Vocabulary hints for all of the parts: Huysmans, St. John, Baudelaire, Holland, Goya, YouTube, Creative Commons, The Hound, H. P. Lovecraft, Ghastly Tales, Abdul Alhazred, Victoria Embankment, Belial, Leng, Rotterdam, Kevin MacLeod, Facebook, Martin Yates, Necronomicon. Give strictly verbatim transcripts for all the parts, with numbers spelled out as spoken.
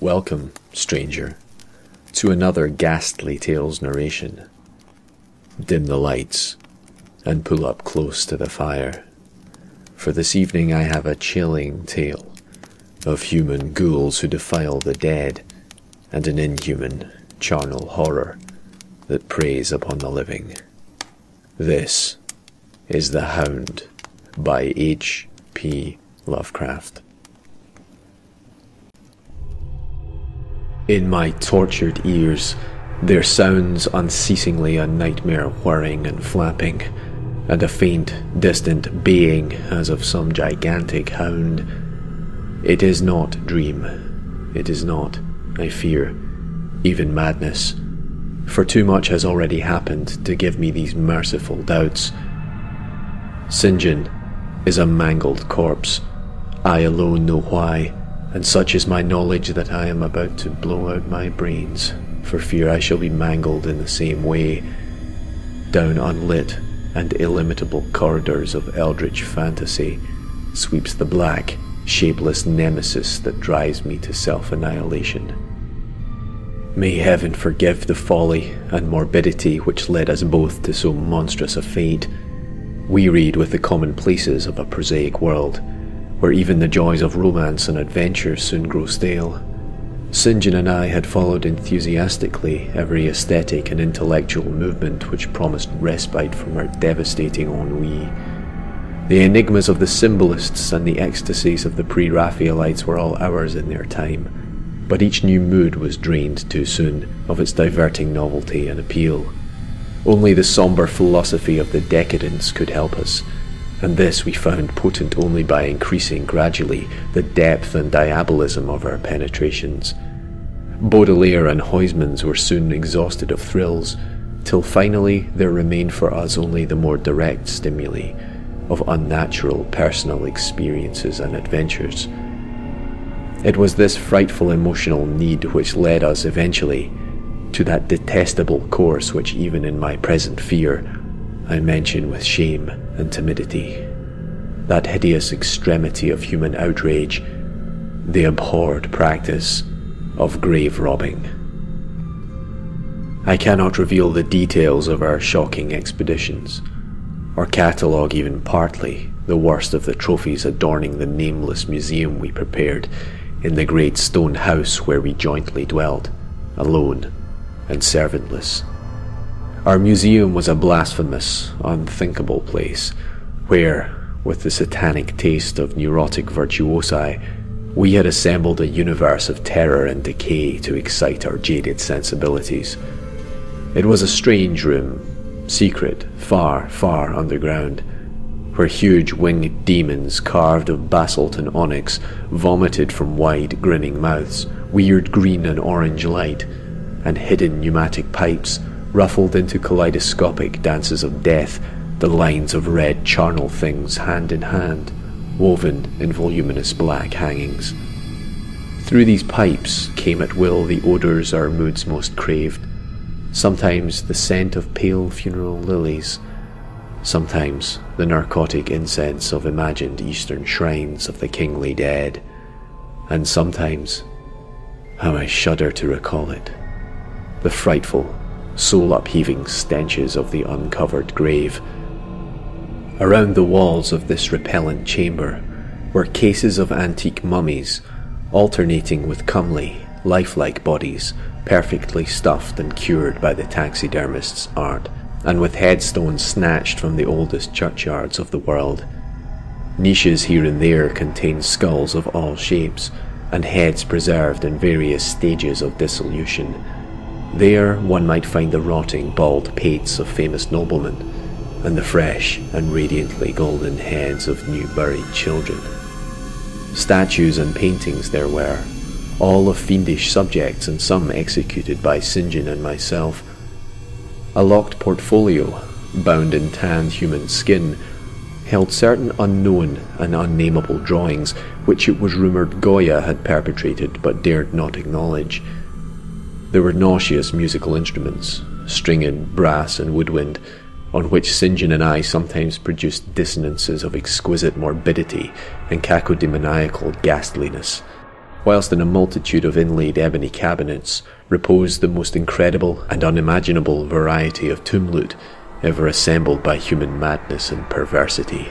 Welcome, stranger, to another Ghastly Tales narration. Dim the lights and pull up close to the fire, for this evening I have a chilling tale of human ghouls who defile the dead and an inhuman, charnel horror that preys upon the living. This is The Hound by H P Lovecraft. In my tortured ears, there sounds unceasingly a nightmare whirring and flapping, and a faint, distant baying as of some gigantic hound. It is not dream. It is not, I fear, even madness, for too much has already happened to give me these merciful doubts. Saint John is a mangled corpse. I alone know why. And such is my knowledge that I am about to blow out my brains, for fear I shall be mangled in the same way. Down unlit and illimitable corridors of eldritch fantasy sweeps the black, shapeless nemesis that drives me to self-annihilation. May heaven forgive the folly and morbidity which led us both to so monstrous a fate, wearied with the commonplaces of a prosaic world, where even the joys of romance and adventure soon grow stale. Saint John and I had followed enthusiastically every aesthetic and intellectual movement which promised respite from our devastating ennui. The enigmas of the symbolists and the ecstasies of the pre-Raphaelites were all ours in their time, but each new mood was drained too soon of its diverting novelty and appeal. Only the sombre philosophy of the decadence could help us, and this we found potent only by increasing gradually the depth and diabolism of our penetrations. Baudelaire and Huysmans were soon exhausted of thrills, till finally there remained for us only the more direct stimuli of unnatural personal experiences and adventures. It was this frightful emotional need which led us eventually to that detestable course which even in my present fear I mention with shame and timidity, that hideous extremity of human outrage, the abhorred practice of grave robbing. I cannot reveal the details of our shocking expeditions, or catalogue even partly the worst of the trophies adorning the nameless museum we prepared in the great stone house where we jointly dwelt, alone and servantless. Our museum was a blasphemous, unthinkable place, where, with the satanic taste of neurotic virtuosi, we had assembled a universe of terror and decay to excite our jaded sensibilities. It was a strange room, secret, far, far underground, where huge winged demons carved of basalt and onyx vomited from wide, grinning mouths weird green and orange light, and hidden pneumatic pipes ruffled into kaleidoscopic dances of death, the lines of red charnel things hand in hand, woven in voluminous black hangings. Through these pipes came at will the odours our moods most craved, sometimes the scent of pale funeral lilies, sometimes the narcotic incense of imagined eastern shrines of the kingly dead, and sometimes, how I shudder to recall it, the frightful, soul-upheaving stenches of the uncovered grave. Around the walls of this repellent chamber were cases of antique mummies, alternating with comely, lifelike bodies, perfectly stuffed and cured by the taxidermist's art, and with headstones snatched from the oldest churchyards of the world. Niches here and there contained skulls of all shapes, and heads preserved in various stages of dissolution. There one might find the rotting, bald pates of famous noblemen, and the fresh and radiantly golden heads of new buried children. Statues and paintings there were, all of fiendish subjects and some executed by Saint John and myself. A locked portfolio, bound in tanned human skin, held certain unknown and unnameable drawings which it was rumoured Goya had perpetrated but dared not acknowledge. There were nauseous musical instruments, stringed brass and woodwind, on which Saint John and I sometimes produced dissonances of exquisite morbidity and cacodemoniacal ghastliness, whilst in a multitude of inlaid ebony cabinets reposed the most incredible and unimaginable variety of tomb loot ever assembled by human madness and perversity.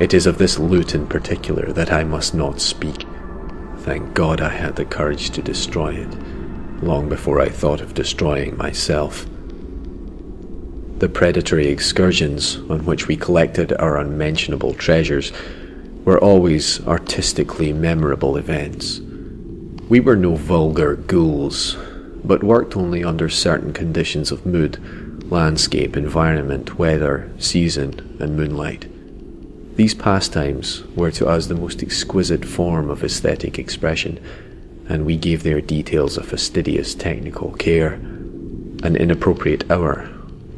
It is of this loot in particular that I must not speak. Thank God I had the courage to destroy it, long before I thought of destroying myself. The predatory excursions on which we collected our unmentionable treasures were always artistically memorable events. We were no vulgar ghouls, but worked only under certain conditions of mood, landscape, environment, weather, season, and moonlight. These pastimes were to us the most exquisite form of aesthetic expression, and we gave their details a fastidious technical care. An inappropriate hour,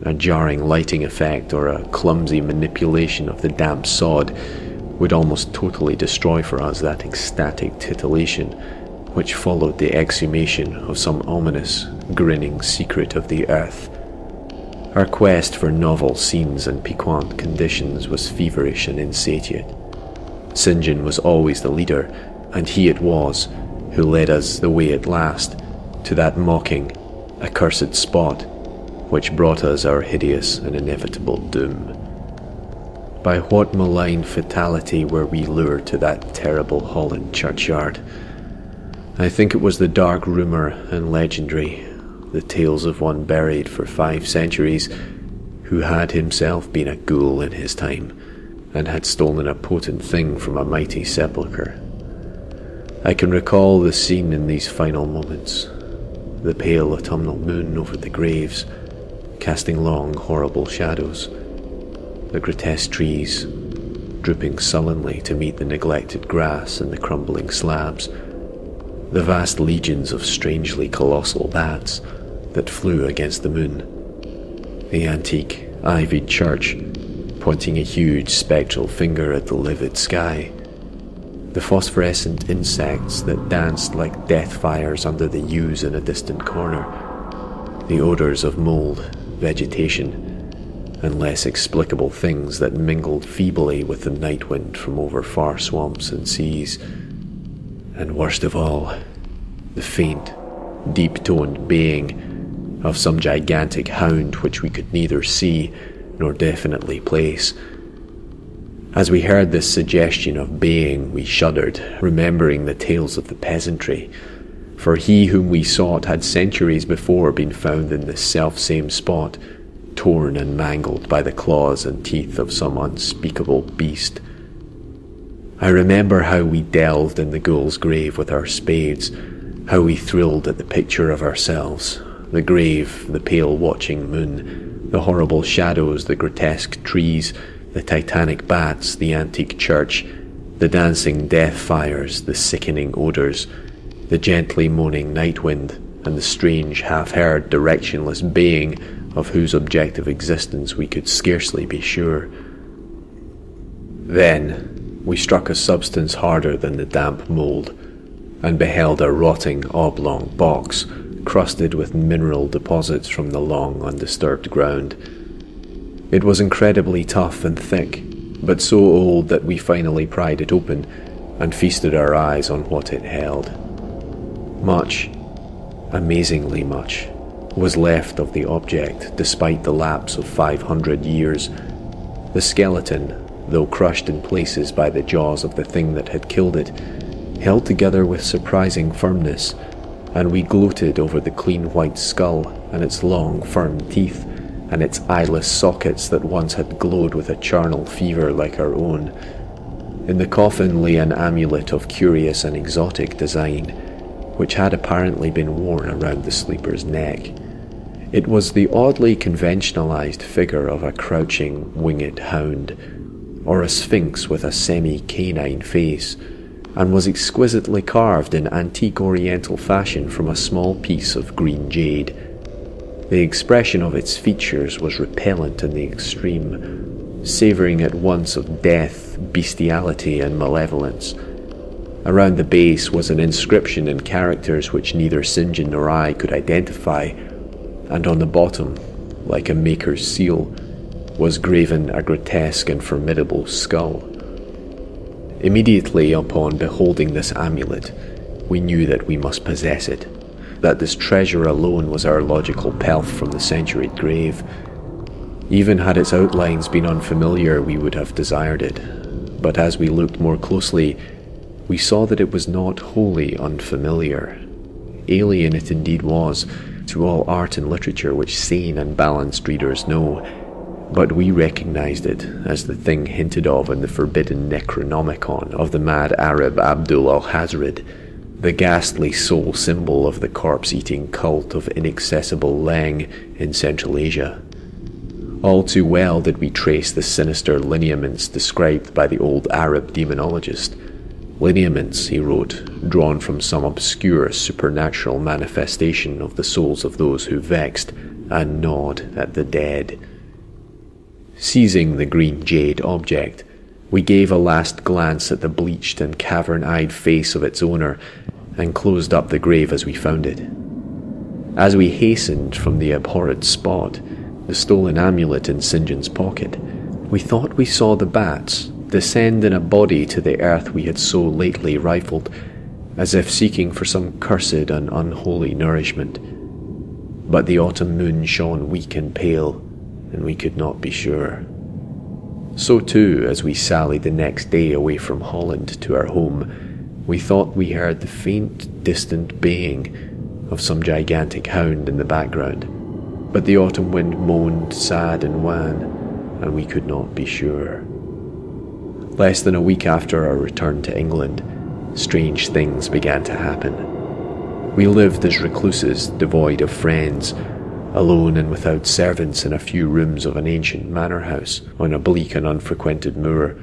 a jarring lighting effect, or a clumsy manipulation of the damp sod would almost totally destroy for us that ecstatic titillation which followed the exhumation of some ominous, grinning secret of the earth. Our quest for novel scenes and piquant conditions was feverish and insatiate. Saint John was always the leader, and he it was who led us the way at last to that mocking, accursed spot which brought us our hideous and inevitable doom. By what malign fatality were we lured to that terrible Holland churchyard? I think it was the dark rumour and legendary, the tales of one buried for five centuries, who had himself been a ghoul in his time, and had stolen a potent thing from a mighty sepulchre. I can recall the scene in these final moments, the pale autumnal moon over the graves, casting long, horrible shadows, the grotesque trees, drooping sullenly to meet the neglected grass and the crumbling slabs, the vast legions of strangely colossal bats that flew against the moon, the antique, ivied church, pointing a huge spectral finger at the livid sky, the phosphorescent insects that danced like death fires under the yews in a distant corner, the odours of mould, vegetation, and less explicable things that mingled feebly with the night wind from over far swamps and seas, and worst of all, the faint, deep-toned baying of some gigantic hound which we could neither see nor definitely place. As we heard this suggestion of baying, we shuddered, remembering the tales of the peasantry, for he whom we sought had centuries before been found in this self-same spot, torn and mangled by the claws and teeth of some unspeakable beast. I remember how we delved in the ghoul's grave with our spades, how we thrilled at the picture of ourselves, the grave, the pale watching moon, the horrible shadows, the grotesque trees, the titanic bats, the antique church, the dancing death fires, the sickening odours, the gently moaning night wind, and the strange, half-heard, directionless baying of whose objective existence we could scarcely be sure. Then we struck a substance harder than the damp mould, and beheld a rotting oblong box, crusted with mineral deposits from the long undisturbed ground. It was incredibly tough and thick, but so old that we finally pried it open, and feasted our eyes on what it held. Much, amazingly much, was left of the object despite the lapse of five hundred years. The skeleton, though crushed in places by the jaws of the thing that had killed it, held together with surprising firmness, and we gloated over the clean white skull and its long firm teeth and its eyeless sockets that once had glowed with a charnel fever like our own. In the coffin lay an amulet of curious and exotic design, which had apparently been worn around the sleeper's neck. It was the oddly conventionalized figure of a crouching, winged hound, or a sphinx with a semi-canine face, and was exquisitely carved in antique oriental fashion from a small piece of green jade. The expression of its features was repellent in the extreme, savouring at once of death, bestiality, and malevolence. Around the base was an inscription in characters which neither Saint John nor I could identify, and on the bottom, like a maker's seal, was graven a grotesque and formidable skull. Immediately upon beholding this amulet, We knew that we must possess it, that this treasure alone was our logical pelf from the centuried grave. Even had its outlines been unfamiliar, we would have desired it. But as we looked more closely, we saw that it was not wholly unfamiliar. Alien it indeed was, to all art and literature which sane and balanced readers know, but we recognized it as the thing hinted of in the forbidden Necronomicon of the mad Arab Abdul Alhazred, the ghastly soul symbol of the corpse-eating cult of inaccessible Leng in Central Asia. All too well did we trace the sinister lineaments described by the old Arab demonologist. Lineaments, he wrote, drawn from some obscure supernatural manifestation of the souls of those who vexed and gnawed at the dead. Seizing the green jade object, we gave a last glance at the bleached and cavern-eyed face of its owner and closed up the grave as we found it. As we hastened from the abhorred spot, the stolen amulet in Saint John's pocket, we thought we saw the bats descend in a body to the earth we had so lately rifled, as if seeking for some cursed and unholy nourishment. But the autumn moon shone weak and pale, and we could not be sure. So too, as we sallied the next day away from Holland to our home, we thought we heard the faint, distant baying of some gigantic hound in the background. But the autumn wind moaned sad and wan, and we could not be sure. Less than a week after our return to England, strange things began to happen. We lived as recluses, devoid of friends, alone and without servants in a few rooms of an ancient manor house on a bleak and unfrequented moor,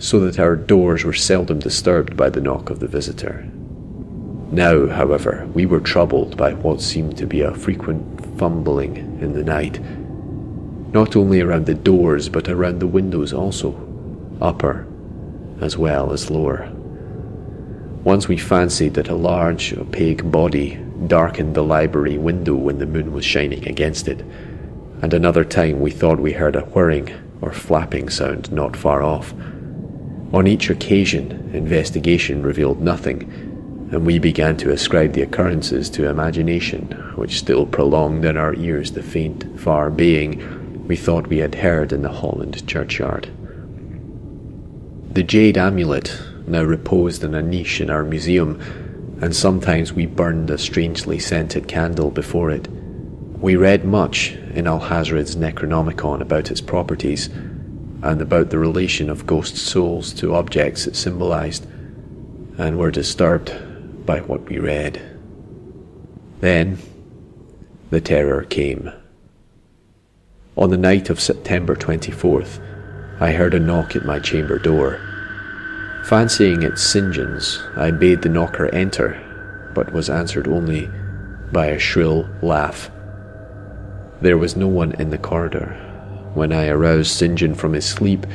so that our doors were seldom disturbed by the knock of the visitor. Now, however, we were troubled by what seemed to be a frequent fumbling in the night, not only around the doors but around the windows also, upper as well as lower. Once we fancied that a large, opaque body darkened the library window when the moon was shining against it, and another time we thought we heard a whirring or flapping sound not far off. On each occasion, investigation revealed nothing, and we began to ascribe the occurrences to imagination, which still prolonged in our ears the faint, far baying we thought we had heard in the Holland churchyard. The jade amulet now reposed in a niche in our museum, and sometimes we burned a strangely scented candle before it. We read much in Alhazred's Necronomicon about its properties, and about the relation of ghost souls to objects it symbolized, and were disturbed by what we read. Then, the terror came. On the night of September twenty-fourth, I heard a knock at my chamber door. Fancying it Saint John's, I bade the knocker enter, but was answered only by a shrill laugh. There was no one in the corridor. When I aroused Saint John from his sleep,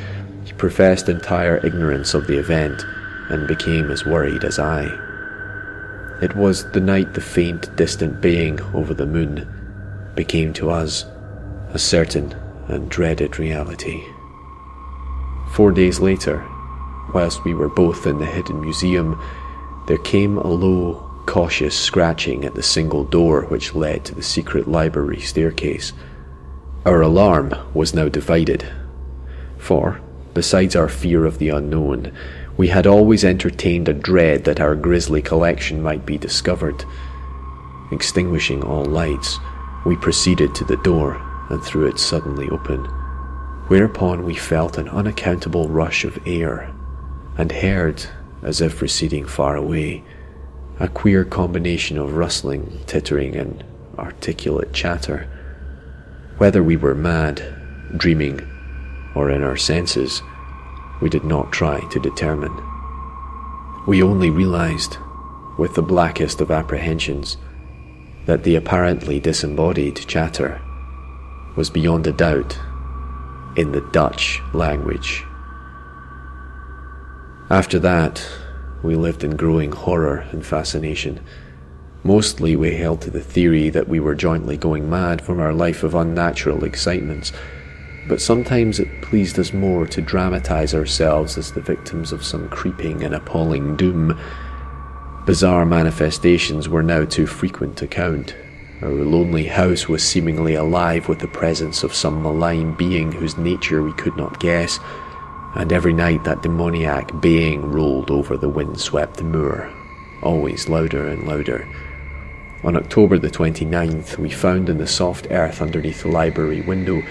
he professed entire ignorance of the event and became as worried as I. It was the night the faint, distant baying over the moon became to us a certain and dreaded reality. Four days later, whilst we were both in the hidden museum, there came a low, cautious scratching at the single door which led to the secret library staircase. Our alarm was now divided, for, besides our fear of the unknown, we had always entertained a dread that our grisly collection might be discovered. Extinguishing all lights, we proceeded to the door and threw it suddenly open, whereupon we felt an unaccountable rush of air, and heard, as if receding far away, a queer combination of rustling, tittering, and articulate chatter. Whether we were mad, dreaming, or in our senses, we did not try to determine. We only realized, with the blackest of apprehensions, that the apparently disembodied chatter was beyond a doubt in the Dutch language. After that, we lived in growing horror and fascination. Mostly we held to the theory that we were jointly going mad from our life of unnatural excitements, but sometimes it pleased us more to dramatize ourselves as the victims of some creeping and appalling doom. Bizarre manifestations were now too frequent to count. Our lonely house was seemingly alive with the presence of some malign being whose nature we could not guess, and every night that demoniac baying rolled over the wind-swept moor, always louder and louder. On October the twenty-ninth, we found in the soft earth underneath the library window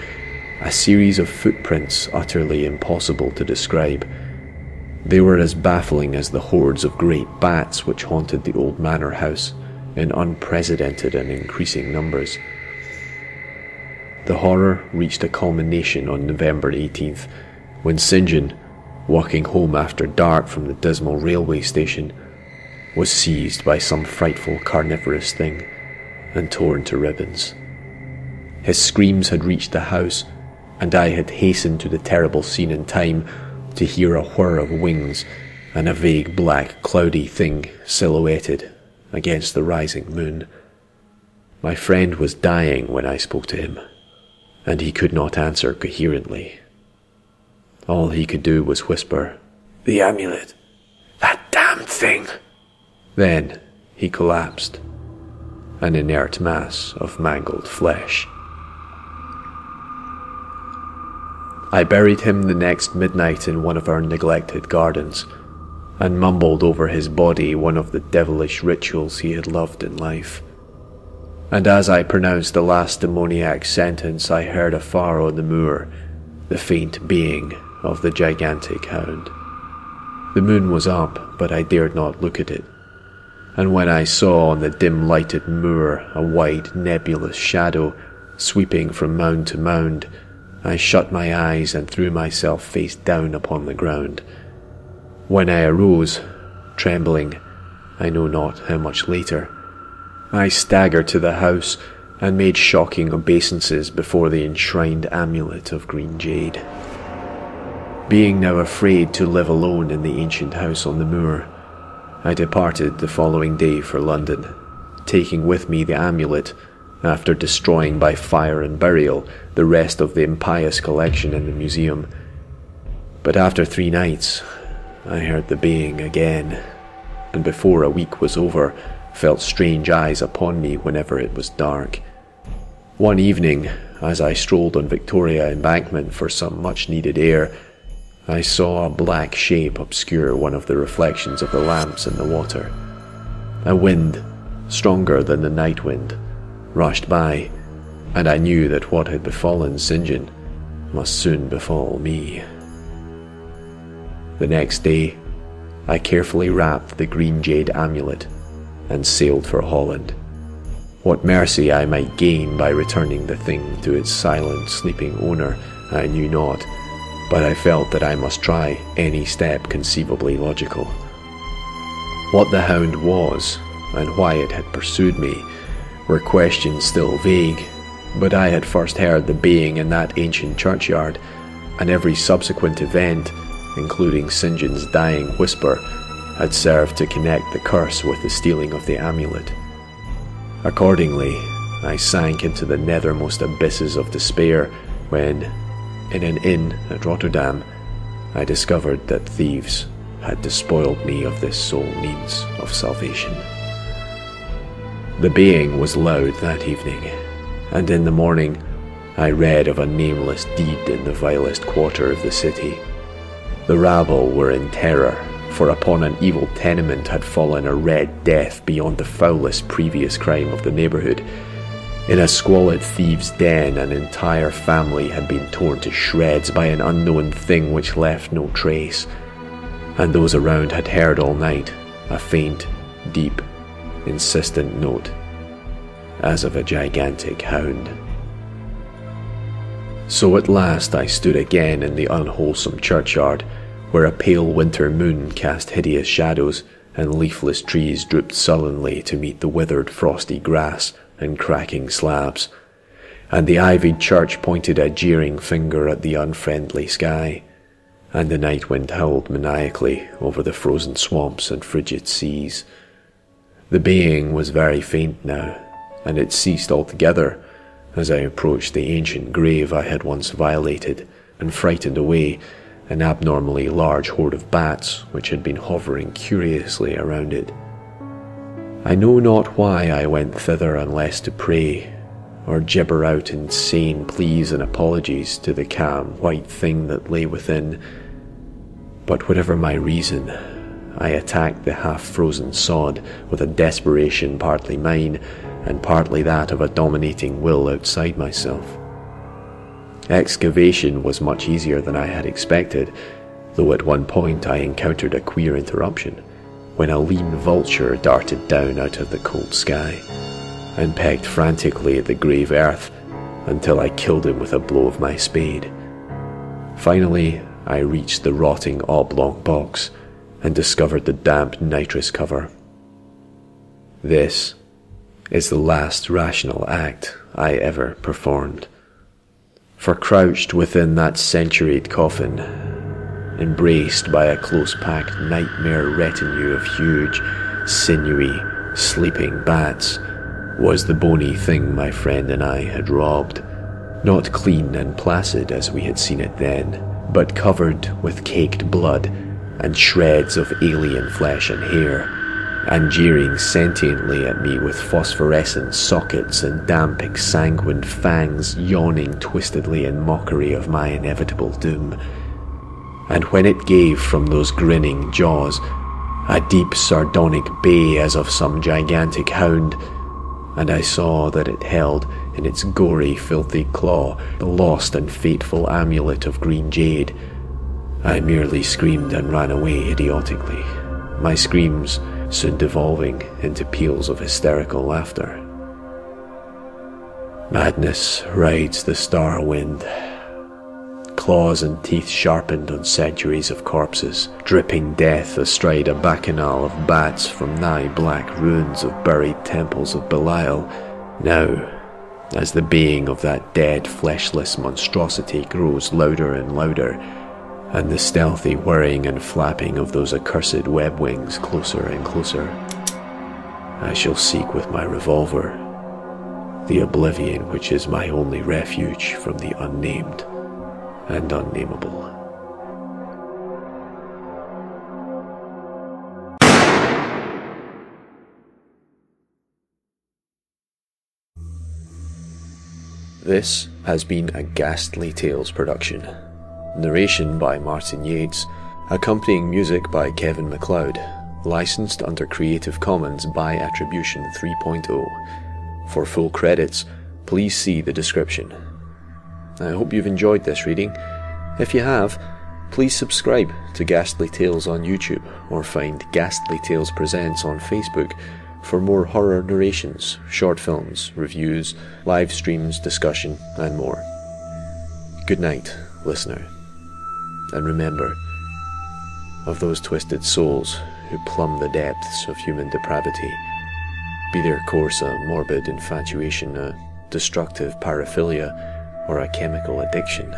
a series of footprints utterly impossible to describe. They were as baffling as the hordes of great bats which haunted the old manor house, in unprecedented and increasing numbers. The horror reached a culmination on November eighteenth, when Saint John, walking home after dark from the dismal railway station, was seized by some frightful carnivorous thing and torn to ribbons. His screams had reached the house, and I had hastened to the terrible scene in time to hear a whir of wings and a vague black cloudy thing silhouetted against the rising moon. My friend was dying when I spoke to him, and he could not answer coherently. All he could do was whisper, "The amulet! That damned thing!" Then he collapsed, an inert mass of mangled flesh. I buried him the next midnight in one of our neglected gardens, and mumbled over his body one of the devilish rituals he had loved in life. And as I pronounced the last demoniac sentence, I heard afar on the moor the faint baying of the gigantic hound. The moon was up, but I dared not look at it, and when I saw on the dim-lighted moor a wide nebulous shadow sweeping from mound to mound, I shut my eyes and threw myself face down upon the ground. When I arose, trembling, I know not how much later, I staggered to the house and made shocking obeisances before the enshrined amulet of green jade. Being now afraid to live alone in the ancient house on the moor, I departed the following day for London, taking with me the amulet, after destroying by fire and burial the rest of the impious collection in the museum. But after three nights, I heard the baying again, and before a week was over, felt strange eyes upon me whenever it was dark. One evening, as I strolled on Victoria Embankment for some much-needed air, I saw a black shape obscure one of the reflections of the lamps in the water. A wind, stronger than the night wind, rushed by, and I knew that what had befallen Saint John must soon befall me. The next day, I carefully wrapped the green jade amulet and sailed for Holland. What mercy I might gain by returning the thing to its silent, sleeping owner, I knew not, but I felt that I must try any step conceivably logical. What the hound was, and why it had pursued me, were questions still vague, but I had first heard the baying in that ancient churchyard, and every subsequent event, including Saint John's dying whisper, had served to connect the curse with the stealing of the amulet. Accordingly, I sank into the nethermost abysses of despair when, in an inn at Rotterdam, I discovered that thieves had despoiled me of this sole means of salvation. The baying was loud that evening, and in the morning I read of a nameless deed in the vilest quarter of the city. The rabble were in terror, for upon an evil tenement had fallen a red death beyond the foulest previous crime of the neighbourhood. In a squalid thieves' den, an entire family had been torn to shreds by an unknown thing which left no trace, and those around had heard all night a faint, deep, insistent note, as of a gigantic hound. So at last I stood again in the unwholesome churchyard, where a pale winter moon cast hideous shadows, and leafless trees drooped sullenly to meet the withered frosty grass and cracking slabs, and the ivied church pointed a jeering finger at the unfriendly sky, and the night wind howled maniacally over the frozen swamps and frigid seas. The baying was very faint now, and it ceased altogether as I approached the ancient grave I had once violated, and frightened away an abnormally large horde of bats which had been hovering curiously around it. I know not why I went thither unless to pray, or gibber out insane pleas and apologies to the calm white thing that lay within. But whatever my reason, I attacked the half-frozen sod with a desperation partly mine and partly that of a dominating will outside myself. Excavation was much easier than I had expected, though at one point I encountered a queer interruption, when a lean vulture darted down out of the cold sky, and pegged frantically at the grave earth until I killed him with a blow of my spade. Finally, I reached the rotting oblong box, and discovered the damp nitrous cover. This is the last rational act I ever performed. For crouched within that centuried coffin, embraced by a close-packed nightmare retinue of huge, sinewy, sleeping bats, was the bony thing my friend and I had robbed, not clean and placid as we had seen it then, but covered with caked blood and shreds of alien flesh and hair, and jeering sentiently at me with phosphorescent sockets and damp exsanguined fangs yawning twistedly in mockery of my inevitable doom. And when it gave from those grinning jaws, a deep sardonic bay as of some gigantic hound, and I saw that it held in its gory, filthy claw the lost and fateful amulet of green jade, I merely screamed and ran away idiotically, my screams soon devolving into peals of hysterical laughter. Madness rides the star wind. Claws and teeth sharpened on centuries of corpses, dripping death astride a bacchanal of bats from nigh-black ruins of buried temples of Belial. Now, as the baying of that dead, fleshless monstrosity grows louder and louder, and the stealthy whirring and flapping of those accursed web wings closer and closer, I shall seek with my revolver the oblivion which is my only refuge from the unnamed and unnameable. This has been a Ghastly Tales production. Narration by Martin Yates, accompanying music by Kevin MacLeod, licensed under Creative Commons by Attribution three point oh. For full credits, please see the description. I hope you've enjoyed this reading. If you have, please subscribe to Ghastly Tales on YouTube or find Ghastly Tales Presents on Facebook for more horror narrations, short films, reviews, live streams, discussion, and more. Good night, listener. And remember, of those twisted souls who plumb the depths of human depravity, be their course a morbid infatuation, a destructive paraphilia, or a chemical addiction,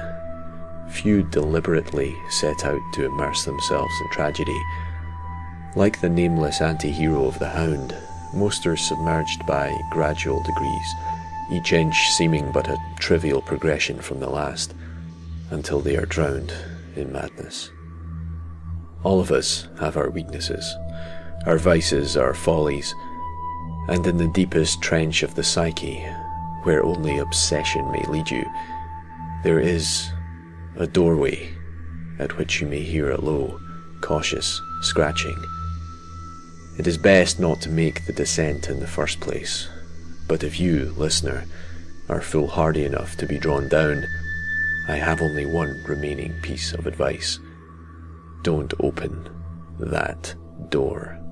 few deliberately set out to immerse themselves in tragedy. Like the nameless anti-hero of The Hound, most are submerged by gradual degrees, each inch seeming but a trivial progression from the last, until they are drowned in madness. All of us have our weaknesses, our vices, our follies, and in the deepest trench of the psyche, where only obsession may lead you, there is a doorway at which you may hear a low, cautious scratching. It is best not to make the descent in the first place, but if you, listener, are foolhardy enough to be drawn down, I have only one remaining piece of advice. Don't open that door.